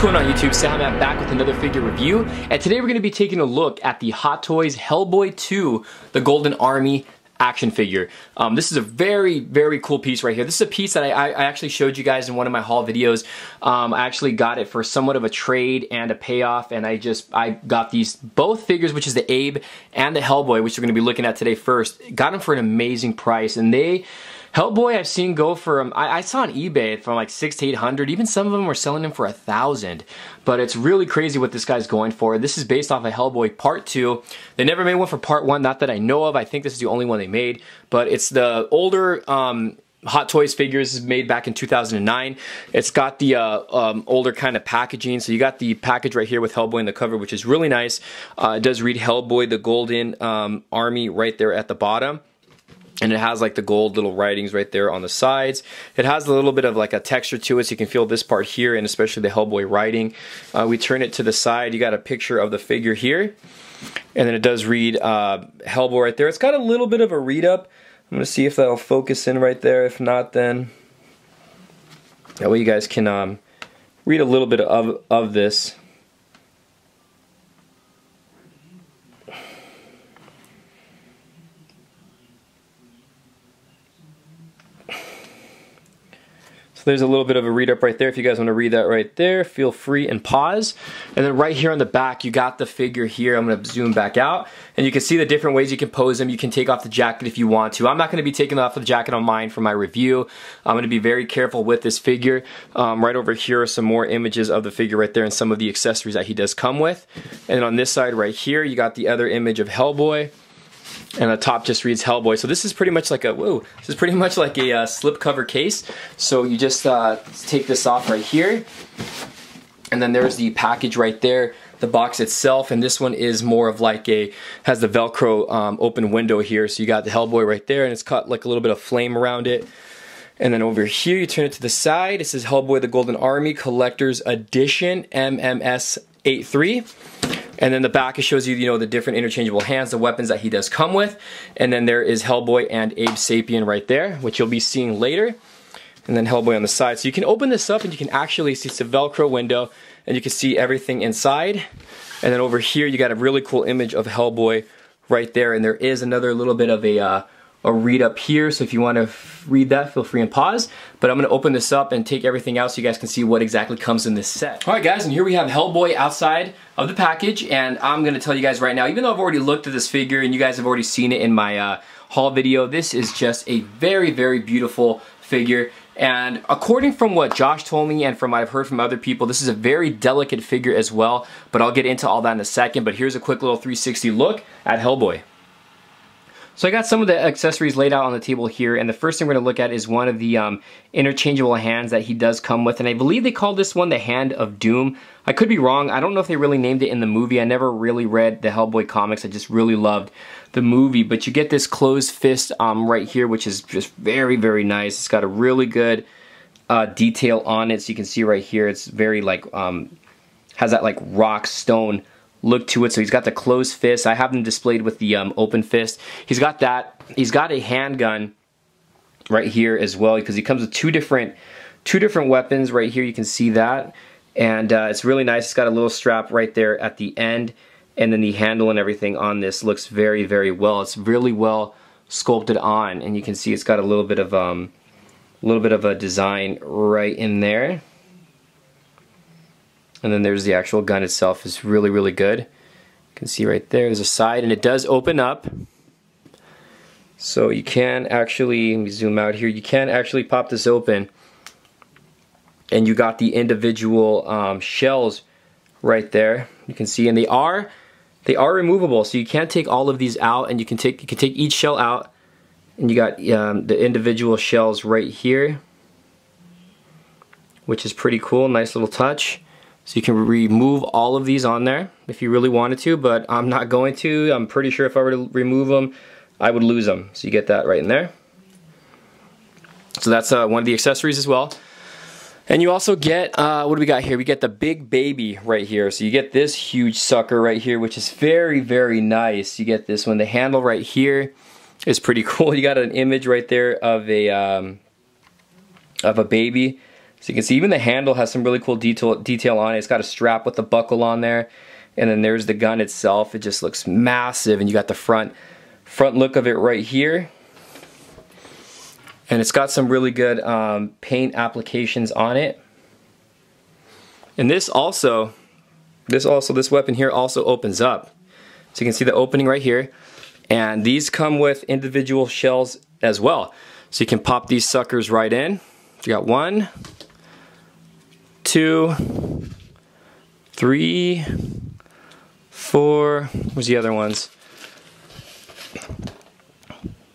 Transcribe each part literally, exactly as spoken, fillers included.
What's going on, YouTube? Sam I'm back with another figure review, and today we're going to be taking a look at the Hot Toys Hellboy two, the Golden Army action figure. Um, this is a very, very cool piece right here. This is a piece that I, I actually showed you guys in one of my haul videos. Um, I actually got it for somewhat of a trade and a payoff, and I just, I got these both figures, which is the Abe and the Hellboy, which we're going to be looking at today first. Got them for an amazing price, and they, Hellboy I've seen go for, um, I, I saw on eBay from like six to eight hundred, even some of them were selling them for a thousand, but it's really crazy what this guy's going for. This is based off of Hellboy Part two. They never made one for Part one, not that I know of. I think this is the only one they made, but it's the older um, Hot Toys figures made back in two thousand nine. It's got the uh, um, older kind of packaging, so you got the package right here with Hellboy in the cover, which is really nice. Uh, it does read Hellboy the Golden um, Army right there at the bottom. And it has like the gold little writings right there on the sides. It has a little bit of like a texture to it, so you can feel this part here and especially the Hellboy writing. Uh, we turn it to the side, you got a picture of the figure here. And then it does read uh, Hellboy right there. It's got a little bit of a read up. I'm going to see if that'll focus in right there. If not, then that way you guys can um, read a little bit of, of this. There's a little bit of a read up right there. If you guys want to read that right there, feel free and pause. And then right here on the back, you got the figure here. I'm going to zoom back out, and you can see the different ways you can pose them. You can take off the jacket if you want to. I'm not going to be taking off the jacket on mine for my review. I'm going to be very careful with this figure. Um, right over here are some more images of the figure right there and some of the accessories that he does come with. And on this side right here, you got the other image of Hellboy. And the top just reads Hellboy. So this is pretty much like a, whoa, this is pretty much like a uh, slipcover case. So you just uh, take this off right here. And then there's the package right there, the box itself. And this one is more of like a, has the Velcro um, open window here. So you got the Hellboy right there, and it's got like a little bit of flame around it. And then over here, you turn it to the side. It says Hellboy the Golden Army Collector's Edition M M S eighty-three. And then the back, it shows you, you know, the different interchangeable hands, the weapons that he does come with. And then there is Hellboy and Abe Sapien right there, which you'll be seeing later. And then Hellboy on the side. So you can open this up and you can actually see, it's a Velcro window, and you can see everything inside. And then over here, you got a really cool image of Hellboy right there. And there is another little bit of a, uh, a read up here. So if you want to read that, feel free and pause. But I'm going to open this up and take everything out so you guys can see what exactly comes in this set. Alright guys, and here we have Hellboy outside of the package, and I'm going to tell you guys right now, even though I've already looked at this figure and you guys have already seen it in my uh, haul video, this is just a very, very beautiful figure. And according from what Josh told me and from what I've heard from other people, this is a very delicate figure as well, but I'll get into all that in a second. But here's a quick little three sixty look at Hellboy. So I got some of the accessories laid out on the table here, and the first thing we're going to look at is one of the um, interchangeable hands that he does come with, and I believe they call this one the Hand of Doom. I could be wrong. I don't know if they really named it in the movie. I never really read the Hellboy comics. I just really loved the movie, but you get this closed fist um, right here, which is just very, very nice. It's got a really good uh, detail on it, so you can see right here it's very like, um, has that like rock stone look to it. So he's got the closed fist. I have them displayed with the um, open fist. He's got that. He's got a handgun right here as well, because he comes with two different two different weapons right here. You can see that, and uh, it's really nice. It's got a little strap right there at the end, and then the handle and everything on this looks very, very well. It's really well sculpted on, and you can see it's got a little bit of um, a little bit of a design right in there. And then there's the actual gun itself. It's really, really good. You can see right there, there's a side, and it does open up. So you can actually, let me zoom out here, you can actually pop this open. And you got the individual um, shells right there. You can see, and they are, they are removable. So you can take all of these out, and you can take, you can take each shell out. And you got um, the individual shells right here, which is pretty cool, nice little touch. So you can remove all of these on there if you really wanted to, but I'm not going to. I'm pretty sure if I were to remove them, I would lose them. So you get that right in there. So that's uh, one of the accessories as well. And you also get, uh, what do we got here? We get the big baby right here. So you get this huge sucker right here, which is very, very nice. You get this one. The handle right here is pretty cool. You got an image right there of a, um, of a baby. So you can see even the handle has some really cool detail, detail on it. It's got a strap with a buckle on there. And then there's the gun itself. It just looks massive. And you got the front, front look of it right here. And it's got some really good um, paint applications on it. And this also, this also, this weapon here also opens up. So you can see the opening right here. And these come with individual shells as well. So you can pop these suckers right in. You got one, two, three, four, where's the other ones?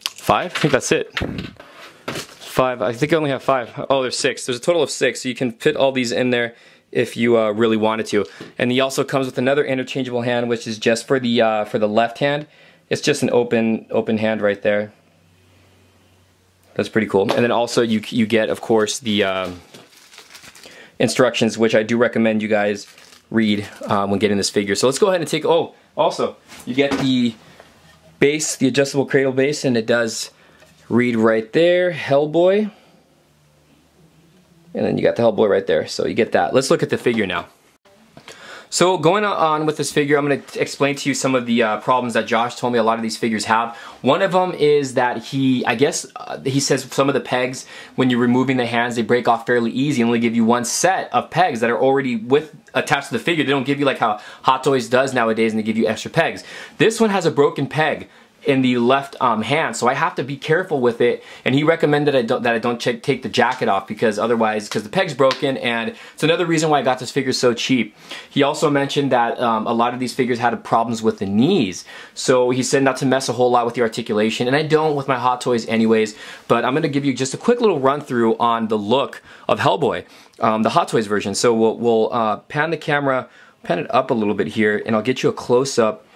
Five? I think that's it. Five, I think I only have five. Oh, there's six. There's a total of six, so you can fit all these in there if you uh, really wanted to. And he also comes with another interchangeable hand, which is just for the uh, for the left hand. It's just an open open hand right there. That's pretty cool. And then also you you get, of course, the um, instructions, which I do recommend you guys read um, when getting this figure. So let's go ahead and take, oh, also, you get the base, the adjustable cradle base, and it does read right there, Hellboy. And then you got the Hellboy right there, so you get that. Let's look at the figure now. So going on with this figure, I'm going to explain to you some of the uh, problems that Josh told me a lot of these figures have. One of them is that he, I guess, uh, he says some of the pegs, when you're removing the hands, they break off fairly easy and only give you one set of pegs that are already with attached to the figure. They don't give you like how Hot Toys does nowadays and they give you extra pegs. This one has a broken peg in the left um, hand, so I have to be careful with it, and he recommended I don't, that I don't check, take the jacket off because otherwise, because the peg's broken, and it's another reason why I got this figure so cheap. He also mentioned that um, a lot of these figures had problems with the knees, so he said not to mess a whole lot with the articulation, and I don't with my Hot Toys anyways, but I'm going to give you just a quick little run through on the look of Hellboy, um, the Hot Toys version. So we'll, we'll uh, pan the camera, pan it up a little bit here, and I'll get you a close-up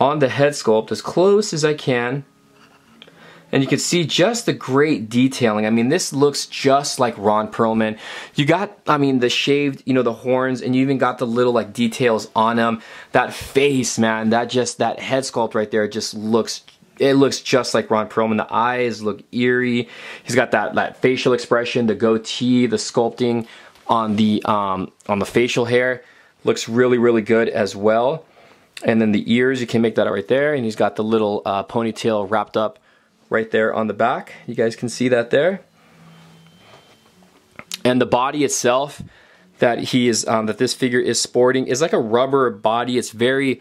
on the head sculpt as close as I can, and you can see just the great detailing. I mean, this looks just like Ron Perlman. You got, I mean, the shaved, you know, the horns, and you even got the little like details on them. That face, man, that just, that head sculpt right there just looks, it looks just like Ron Perlman. The eyes look eerie. He's got that, that facial expression, the goatee, the sculpting on the, um, on the facial hair looks really, really good as well. And then the ears, you can make that out right there. And he's got the little uh, ponytail wrapped up right there on the back. You guys can see that there. And the body itself that he is, um, that this figure is sporting is like a rubber body. It's very,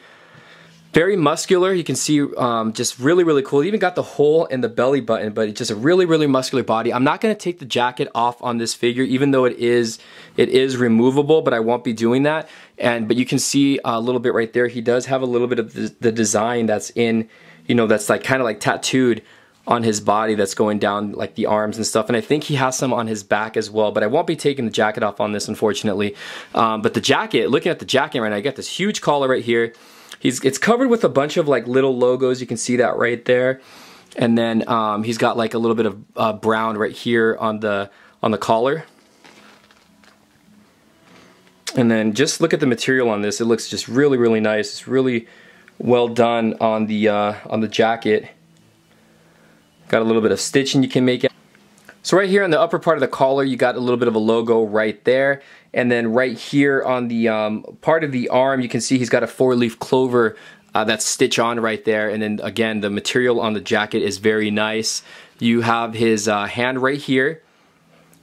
very muscular. You can see um, just really, really cool. It even got the hole in the belly button, but it's just a really, really muscular body. I'm not going to take the jacket off on this figure, even though it is, it is removable, but I won't be doing that. And but you can see a little bit right there. He does have a little bit of the, the design that's in, you know, that's like kind of like tattooed on his body that's going down like the arms and stuff. And I think he has some on his back as well, but I won't be taking the jacket off on this, unfortunately. Um, but the jacket, looking at the jacket right now, I got this huge collar right here. He's, it's covered with a bunch of like little logos. You can see that right there. And then um, he's got like a little bit of uh, brown right here on the, on the collar. And then just look at the material on this. It looks just really, really nice. It's really well done on the, uh, on the jacket. Got a little bit of stitching you can make it. So right here on the upper part of the collar, you got a little bit of a logo right there. And then right here on the um, part of the arm, you can see he's got a four-leaf clover uh, that's stitched on right there. And then again, the material on the jacket is very nice. You have his uh, hand right here,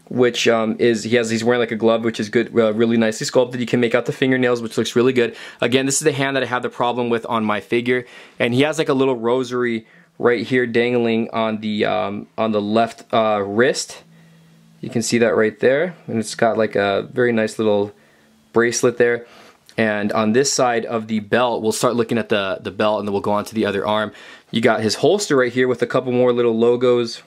which um, is, he has, he's wearing like a glove, which is good, uh, really nicely sculpted. You can make out the fingernails, which looks really good. Again, this is the hand that I had the problem with on my figure. And he has like a little rosary right here dangling on the um, on the left uh, wrist. You can see that right there, and it's got like a very nice little bracelet there. And on this side of the belt, we'll start looking at the, the belt, and then we'll go on to the other arm. You got his holster right here with a couple more little logos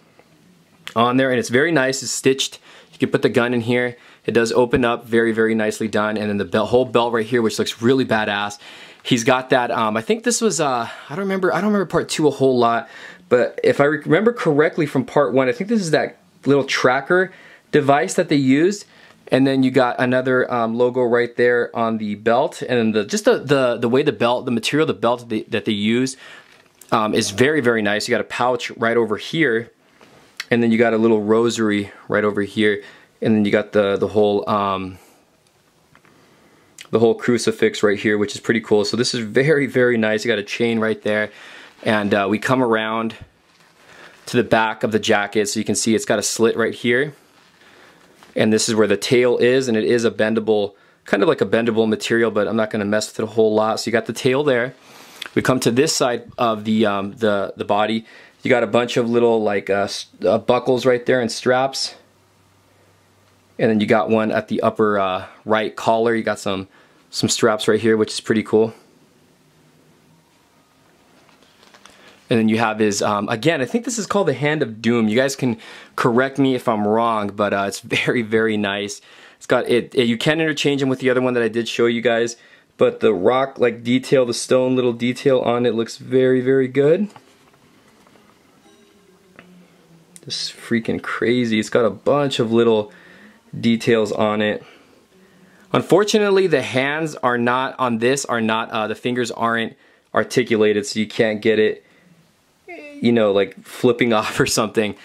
on there, and it's very nice. It's stitched. You can put the gun in here. It does open up, very, very nicely done. And then the belt, whole belt right here, which looks really badass. He's got that, um, I think this was, uh, I don't remember, I don't remember part two a whole lot, but if I remember correctly from part one, I think this is that little tracker device that they used. And then you got another um, logo right there on the belt. And the, just the, the, the way the belt, the material, the belt they, that they use um, is very, very nice. You got a pouch right over here. And then you got a little rosary right over here. And then you got the the whole um, the whole crucifix right here, which is pretty cool. So this is very, very nice. You got a chain right there, and uh, we come around to the back of the jacket, so you can see it's got a slit right here, and this is where the tail is, and it is a bendable, kind of like a bendable material, but I'm not going to mess with it a whole lot. So you got the tail there. We come to this side of the um, the the body. You got a bunch of little like uh, uh, buckles right there and straps. And then you got one at the upper uh, right collar. You got some some straps right here, which is pretty cool. And then you have his, um, again, I think this is called the Hand of Doom. You guys can correct me if I'm wrong, but uh, it's very, very nice. It's got it, it. You can interchange them with the other one that I did show you guys, but the rock like detail, the stone little detail on it looks very, very good. This is freaking crazy. It's got a bunch of little details on it. Unfortunately, the hands are not on this. Are not uh, the fingers aren't articulated, so you can't get it, you know, like flipping off or something.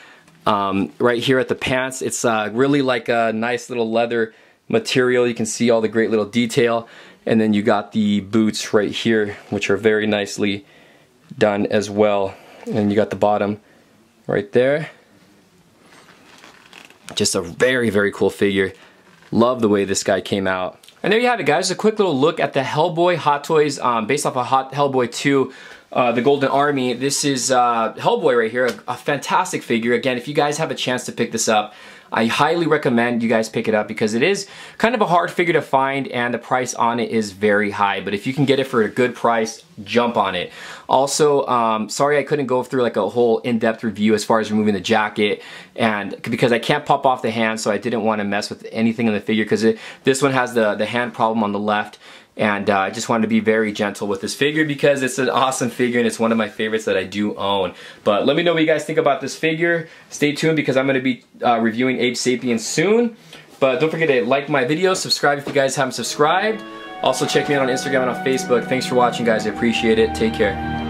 Um, right here at the pants, it's uh, really like a nice little leather material. You can see all the great little detail, and then you got the boots right here, which are very nicely done as well. And you got the bottom right there. Just a very, very cool figure. Love the way this guy came out. And there you have it, guys. A quick little look at the Hellboy Hot Toys, um, based off of Hot Hellboy two, uh, the Golden Army. This is uh, Hellboy right here, a, a fantastic figure. Again, if you guys have a chance to pick this up, I highly recommend you guys pick it up because it is kind of a hard figure to find and the price on it is very high. But if you can get it for a good price, jump on it. Also, um, sorry I couldn't go through like a whole in-depth review as far as removing the jacket, and because I can't pop off the hand, so I didn't want to mess with anything in the figure because this one has the, the hand problem on the left. And uh, I just wanted to be very gentle with this figure because it's an awesome figure and it's one of my favorites that I do own. But let me know what you guys think about this figure. Stay tuned because I'm going to be uh, reviewing Abe Sapien soon. But don't forget to like my video, subscribe if you guys haven't subscribed. Also check me out on Instagram and on Facebook. Thanks for watching, guys. I appreciate it. Take care.